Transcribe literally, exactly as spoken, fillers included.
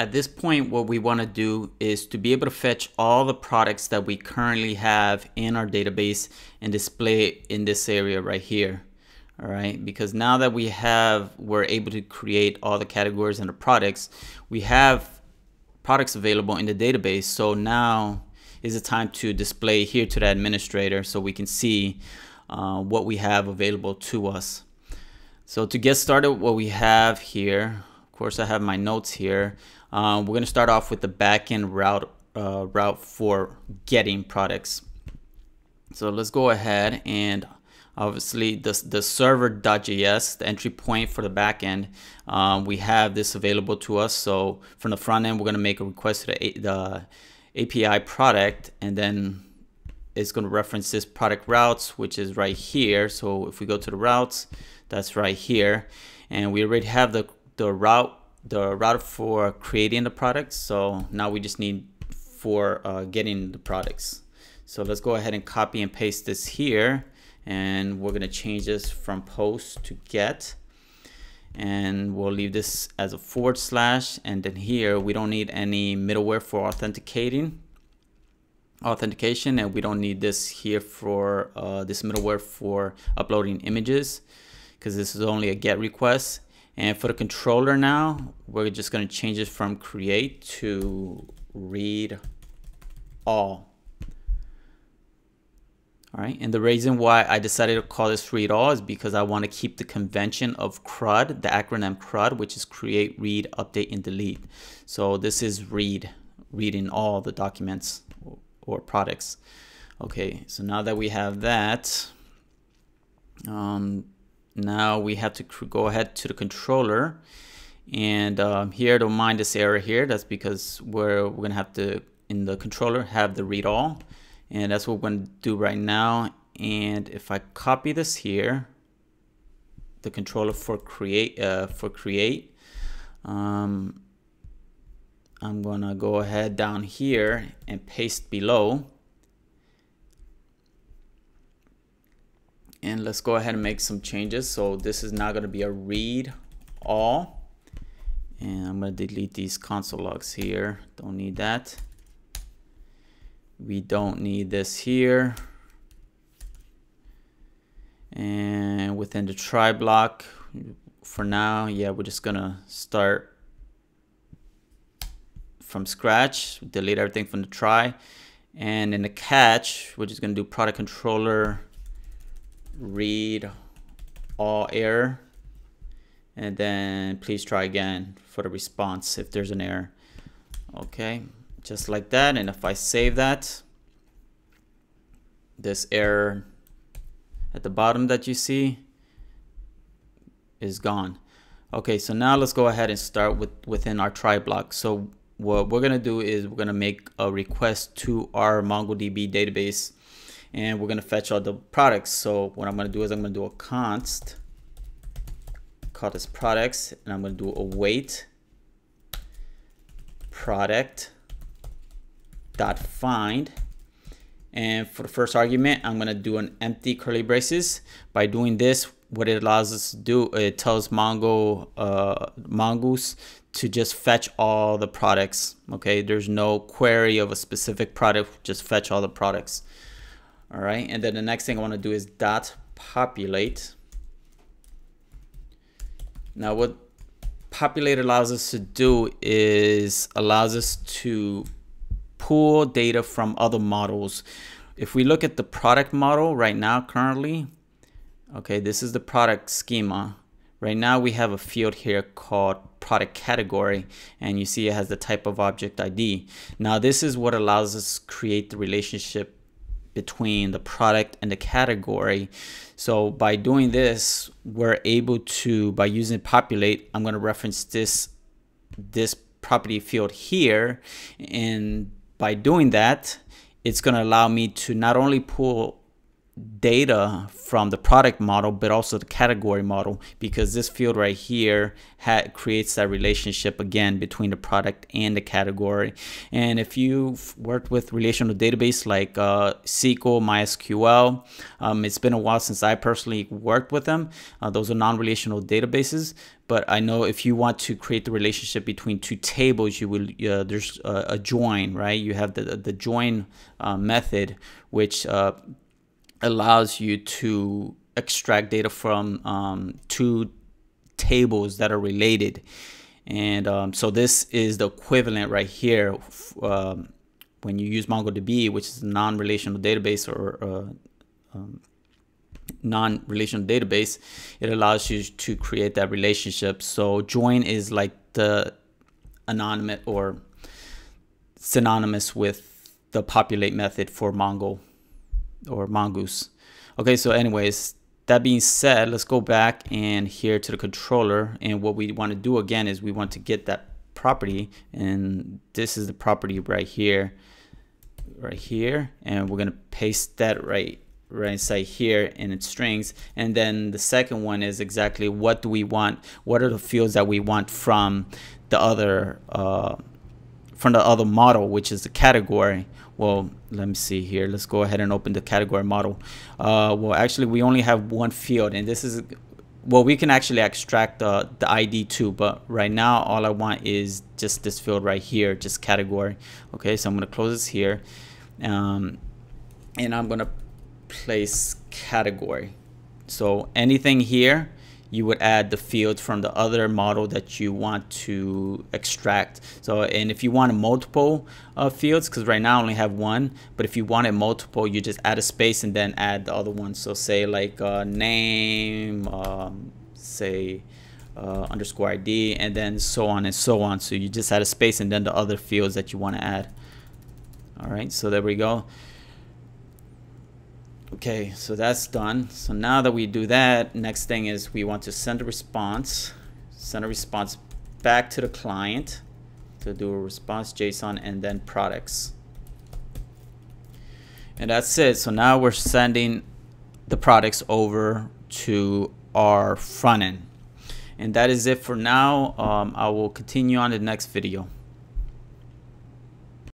At this point, what we want to do is to be able to fetch all the products that we currently have in our database and display it in this area right here. All right, because now that we have, we're able to create all the categories and the products, we have products available in the database. So now is the time to display here to the administrator so we can see uh, what we have available to us. So to get started, what we have here, of course, I have my notes here. Um, we're going to start off with the backend route, uh, route for getting products. So let's go ahead and obviously, the, the server.js, the entry point for the backend, um, we have this available to us. So from the front end, we're going to make a request to the, the A P I product, and then it's going to reference this product routes, which is right here. So if we go to the routes, that's right here. And we already have the, the route the route for creating the products. So now we just need for uh, getting the products. So let's go ahead and copy and paste this here. And we're going to change this from post to get, and we'll leave this as a forward slash. And then here we don't need any middleware for authenticating authentication, and we don't need this here for uh, this middleware for uploading images, because this is only a get request. And for the controller, now we're just going to change it from create to read all. All right, and the reason why I decided to call this read all is because I want to keep the convention of CRUD, the acronym CRUD, which is create, read, update, and delete. So this is read, reading all the documents or products. Okay, so now that we have that, um, now we have to go ahead to the controller. And um, here, don't mind this error here. That's because we're, we're going to have to, in the controller, have the read all. And that's what we're going to do right now. And if I copy this here, the controller for create, uh, for create, um, I'm going to go ahead down here and paste below. And let's go ahead and make some changes. So this is now going to be a read all. And I'm going to delete these console logs here. Don't need that. We don't need this here. And within the try block, for now, yeah, we're just gonna start from scratch, delete everything from the try. And in the catch, we're just gonna do product controller read all error. And then please try again for the response if there's an error. Okay. Just like that. And if I save that, this error at the bottom that you see is gone. Okay, so now let's go ahead and start with within our try block. So what we're going to do is we're going to make a request to our MongoDB database, and we're going to fetch all the products. So what I'm going to do is I'm going to do a const, call this products, and I'm going to do await product dot find. And for the first argument, I'm going to do an empty curly braces. By doing this, what it allows us to do, it tells Mongo, uh, Mongoose to just fetch all the products. Okay, there's no query of a specific product, just fetch all the products. All right, and then the next thing I want to do is dot populate. Now what populate allows us to do is allows us to pull data from other models. If we look at the product model right now, currently, okay, this is the product schema. Right now we have a field here called product category, and you see it has the type of object I D. Now this is what allows us to create the relationship between the product and the category. So by doing this, we're able to, by using populate, I'm going to reference this this property field here, and by doing that, it's going to allow me to not only pull data from the product model, but also the category model, because this field right here had, creates that relationship again between the product and the category. And if you've worked with relational database like uh, S Q L, MySQL, um, it's been a while since I personally worked with them. Uh, those are non-relational databases. But I know if you want to create the relationship between two tables, you will uh, there's uh, a join, right? You have the the join uh, method, which uh, allows you to extract data from um, two tables that are related. And um, so this is the equivalent right here um, when you use MongoDB, which is a non-relational database or uh, um, non-relational database. It allows you to create that relationship. So join is like the anonymous or synonymous with the populate method for Mongo or Mongoose. Okay, so anyways, that being said, let's go back and here to the controller, and what we want to do again is we want to get that property, and this is the property right here right here and we're going to paste that right right inside here in its strings. And then the second one is exactly what do we want, what are the fields that we want from the other uh, from the other model, which is the category. Well, let me see here, let's go ahead and open the category model. Uh, well, actually we only have one field, and this is, well, we can actually extract uh, the I D too, but right now all I want is just this field right here, just category. Okay, so I'm going to close this here, um, and I'm going to place category. So anything here, you would add the fields from the other model that you want to extract. So, and if you want multiple uh, fields, because right now I only have one, but if you wanted multiple, you just add a space and then add the other one. So say like uh, name, um, say uh, underscore I D, and then so on and so on. So you just add a space and then the other fields that you want to add. All right, so there we go. Okay, so that's done. So now that we do that, next thing is we want to send a response, send a response back to the client to do a response JSON and then products. And that's it. So now we're sending the products over to our front end. And that is it for now. Um, I will continue on the next video.